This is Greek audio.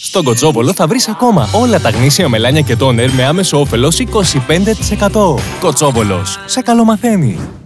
Στον Κοτσόβολο θα βρεις ακόμα όλα τα γνήσια μελάνια και τόνερ με άμεσο όφελος 25%. Κοτσόβολος. Σε καλό μαθαίνει.